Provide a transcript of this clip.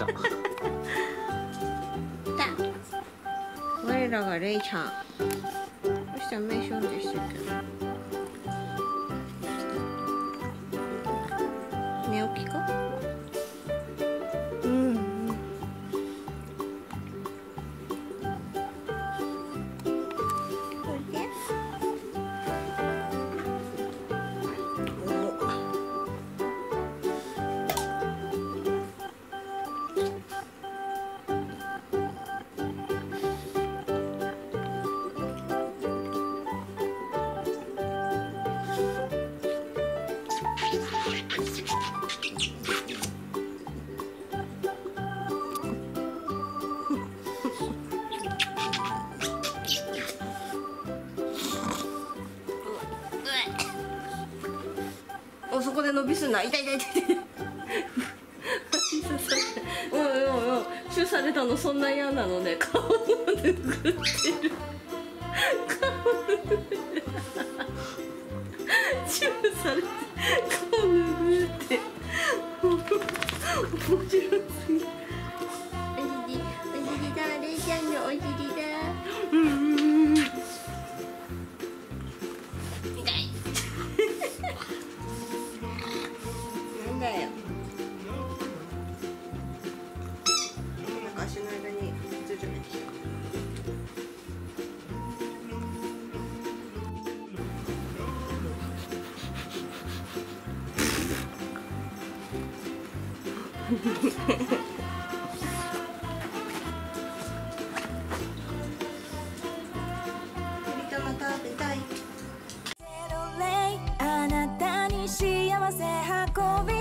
だ。我らがレイちゃん。どうして名称でしたっけ？寝起きか？うん。そこで伸びすんな、痛い痛い痛い痛い。うん、チューされたのそんな嫌なのね。顔を拭ってる。顔拭ってる。チューされて顔拭って。面白すぎる。お尻だ、レイちゃんのお尻だ。あなたに幸せ運び